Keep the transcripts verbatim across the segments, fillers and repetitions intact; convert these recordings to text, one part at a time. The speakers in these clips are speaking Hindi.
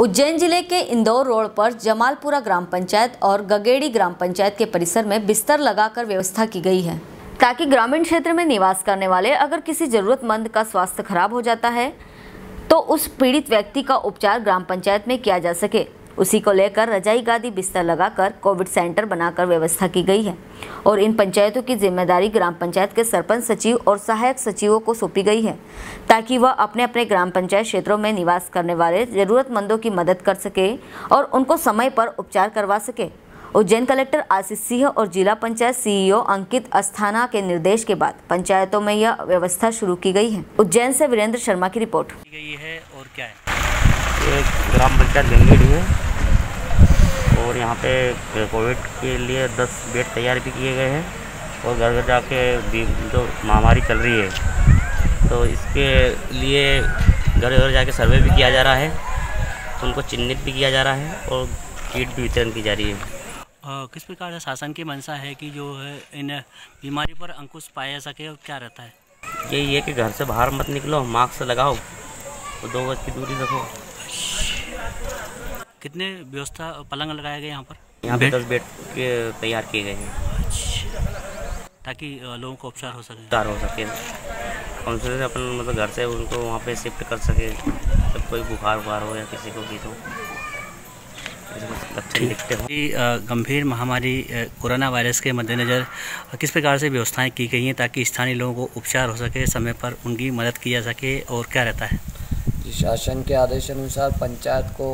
उज्जैन जिले के इंदौर रोड पर जमालपुरा ग्राम पंचायत और गगेडी ग्राम पंचायत के परिसर में बिस्तर लगाकर व्यवस्था की गई है ताकि ग्रामीण क्षेत्र में निवास करने वाले अगर किसी जरूरतमंद का स्वास्थ्य खराब हो जाता है तो उस पीड़ित व्यक्ति का उपचार ग्राम पंचायत में किया जा सके। उसी को लेकर रजाई गादी बिस्तर लगाकर कोविड सेंटर बनाकर व्यवस्था की गई है और इन पंचायतों की जिम्मेदारी ग्राम पंचायत के सरपंच सचिव और सहायक सचिवों को सौंपी गई है ताकि वह अपने अपने ग्राम पंचायत क्षेत्रों में निवास करने वाले ज़रूरतमंदों की मदद कर सके और उनको समय पर उपचार करवा सके। उज्जैन कलेक्टर आशीष सिंह और जिला पंचायत सीईओ अंकित अस्थाना के निर्देश के बाद पंचायतों में यह व्यवस्था शुरू की गई है। उज्जैन से वीरेंद्र शर्मा की रिपोर्ट। और क्या है ग्राम पंचायत गंगेडी है और यहाँ पे कोविड के लिए दस बेड तैयार भी किए गए हैं और घर घर जाके जो महामारी चल रही है तो इसके लिए घर घर जाके सर्वे भी किया जा रहा है, उनको चिन्हित भी किया जा रहा है और किट भी वितरण की जा रही है। आ, किस प्रकार शासन की मंशा है कि जो है इन बीमारी पर अंकुश पाया जा सके और क्या रहता है? यही है कि घर से बाहर मत निकलो, मास्क लगाओ और दो गज की दूरी रखो। कितने व्यवस्था पलंग लगाए गए यहाँ पर? यहाँ पे दस बेड तैयार किए गए हैं ताकि लोगों को उपचार हो सके उपचार हो सके कम से कम अपन मतलब घर से उनको वहाँ पे शिफ्ट कर सके। जब कोई बुखार बुखार हो या किसी को भी तो लक्षण दिखते हो। गंभीर महामारी कोरोना वायरस के मद्देनज़र किस प्रकार से व्यवस्थाएँ की गई हैं ताकि स्थानीय लोगों को उपचार हो सके, समय पर उनकी मदद की जा सके और क्या रहता है? शासन के आदेश अनुसार पंचायत को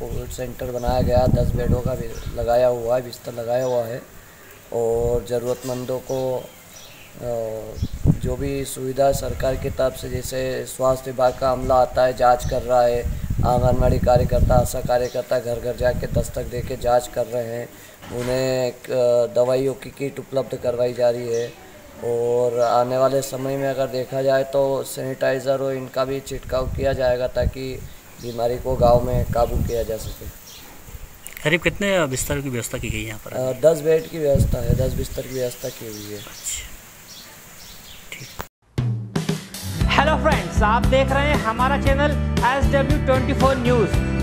कोविड सेंटर बनाया गया, दस बेडों का लगाया हुआ है, बिस्तर लगाया हुआ है और ज़रूरतमंदों को जो भी सुविधा सरकार की तरफ से जैसे स्वास्थ्य विभाग का अमला आता है, जांच कर रहा है, आंगनबाड़ी कार्यकर्ता आशा कार्यकर्ता घर घर जाके दस्तक देके जांच कर रहे हैं, उन्हें दवाइयों की किट उपलब्ध करवाई जा रही है और आने वाले समय में अगर देखा जाए तो सैनिटाइज़र और इनका भी छिड़काव किया जाएगा ताकि बीमारी को गांव में काबू किया जा सके। करीब कितने बिस्तर की व्यवस्था की गई है यहाँ पर? दस बेड की व्यवस्था है, दस बिस्तर की व्यवस्था की हुई है। हेलो फ्रेंड्स, आप देख रहे हैं हमारा channel S W twenty four news.